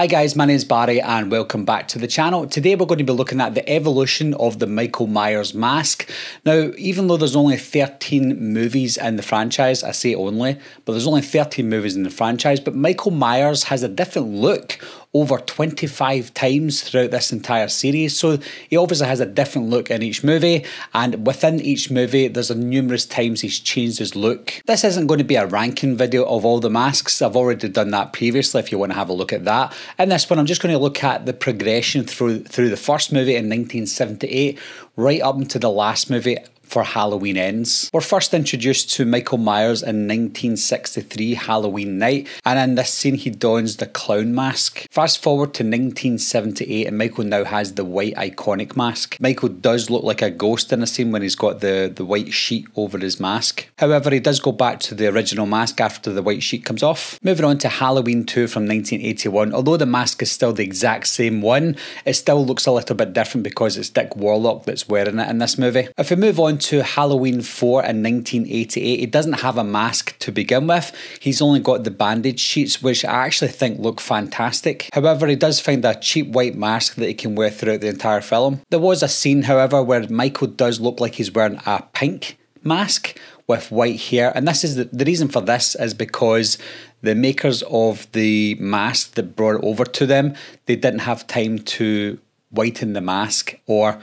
Hi guys, my name is Barry and welcome back to the channel. Today we're going to be looking at the evolution of the Michael Myers mask. Now, even though there's only 13 movies in the franchise, I say only, but there's only 13 movies in the franchise, but Michael Myers has a different look over 25 times throughout this entire series, so he obviously has a different look in each movie, and within each movie there's a numerous times he's changed his look. This isn't going to be a ranking video of all the masks, I've already done that previously if you want to have a look at that. In this one I'm just going to look at the progression through the first movie in 1978 right up into the last movie for Halloween Ends. We're first introduced to Michael Myers in 1963 Halloween night, and in this scene he dons the clown mask. Fast forward to 1978 and Michael now has the white iconic mask. Michael does look like a ghost in a scene when he's got the white sheet over his mask. However, he does go back to the original mask after the white sheet comes off. Moving on to Halloween 2 from 1981, although the mask is still the exact same one, it still looks a little bit different because it's Dick Warlock that's wearing it in this movie. If we move on to Halloween 4 in 1988, he doesn't have a mask to begin with, he's only got the bandage sheets, which I actually think look fantastic. However, he does find a cheap white mask that he can wear throughout the entire film. There was a scene, however, where Michael does look like he's wearing a pink mask with white hair, and this is the reason for this is because the makers of the mask that brought it over to them, they didn't have time to whiten the mask or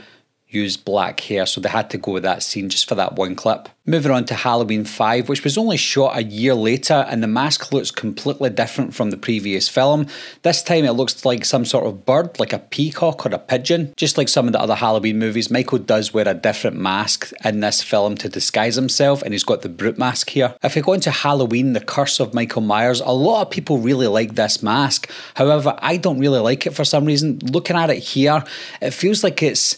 use black hair, so they had to go with that scene just for that one clip. Moving on to Halloween 5, which was only shot a year later, and the mask looks completely different from the previous film. This time it looks like some sort of bird, like a peacock or a pigeon. Just like some of the other Halloween movies, Michael does wear a different mask in this film to disguise himself, and he's got the brute mask here. If we go into Halloween, The Curse of Michael Myers, a lot of people really like this mask. However, I don't really like it for some reason. Looking at it here, it feels like it's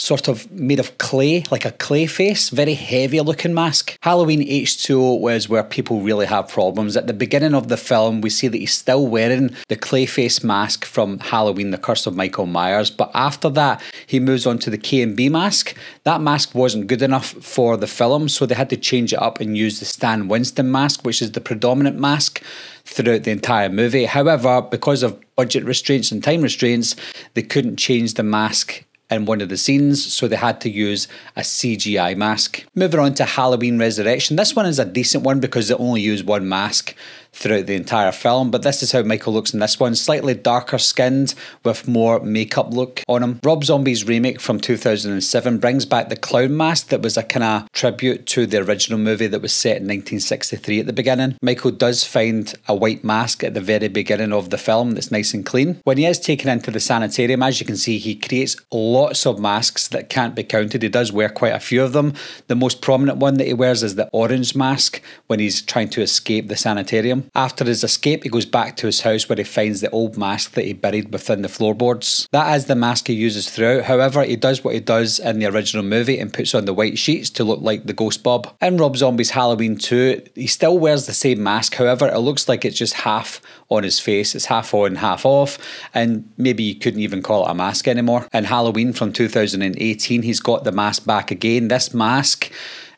sort of made of clay, like a clay face, very heavy looking mask. Halloween H2O was where people really have problems. At the beginning of the film, we see that he's still wearing the clay face mask from Halloween, The Curse of Michael Myers, but after that, he moves on to the K&B mask. That mask wasn't good enough for the film, so they had to change it up and use the Stan Winston mask, which is the predominant mask throughout the entire movie. However, because of budget restraints and time restraints, they couldn't change the mask in one of the scenes, so they had to use a CGI mask. Moving on to Halloween Resurrection, this one is a decent one because they only use one mask throughout the entire film, but this is how Michael looks in this one, slightly darker skinned with more makeup look on him. Rob Zombie's remake from 2007 brings back the clown mask that was a kind of tribute to the original movie that was set in 1963 at the beginning. Michael does find a white mask at the very beginning of the film that's nice and clean. When he is taken into the sanitarium, as you can see, he creates lots of masks that can't be counted. He does wear quite a few of them. The most prominent one that he wears is the orange mask when he's trying to escape the sanitarium. After his escape, he goes back to his house where he finds the old mask that he buried within the floorboards. That is the mask he uses throughout. However, he does what he does in the original movie and puts on the white sheets to look like the ghost Bob. In Rob Zombie's Halloween 2, he still wears the same mask. However, it looks like it's just half on his face. It's half on, half off, and maybe you couldn't even call it a mask anymore. In Halloween from 2018, he's got the mask back again. This mask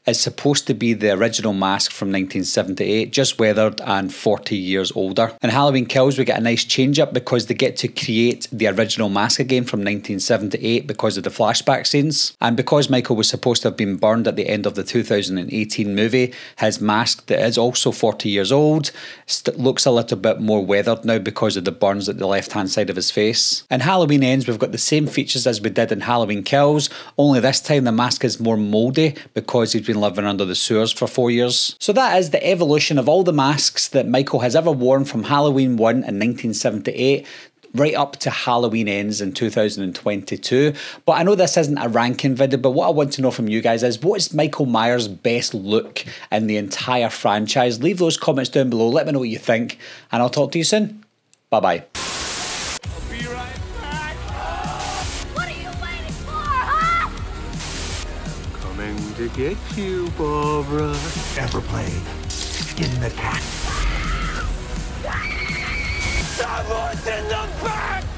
is supposed to be the original mask from 1978, just weathered and 40 years older. In Halloween Kills, we get a nice change up because they get to create the original mask again from 1978 because of the flashback scenes. And because Michael was supposed to have been burned at the end of the 2018 movie, his mask that is also 40 years old looks a little bit more weathered now because of the burns at the left hand side of his face. In Halloween Ends, we've got the same features as we did in Halloween Kills, only this time the mask is more mouldy because he's been living under the sewers for 4 years. So that is the evolution of all the masks that Michael has ever worn from Halloween 1 in 1978 right up to Halloween Ends in 2022. But I know this isn't a ranking video, but what I want to know from you guys is, what is Michael Myers' best look in the entire franchise? Leave those comments down below, let me know what you think, and I'll talk to you soon. Bye bye. To get you, Barbara. Ever play in the cat? I want in the back!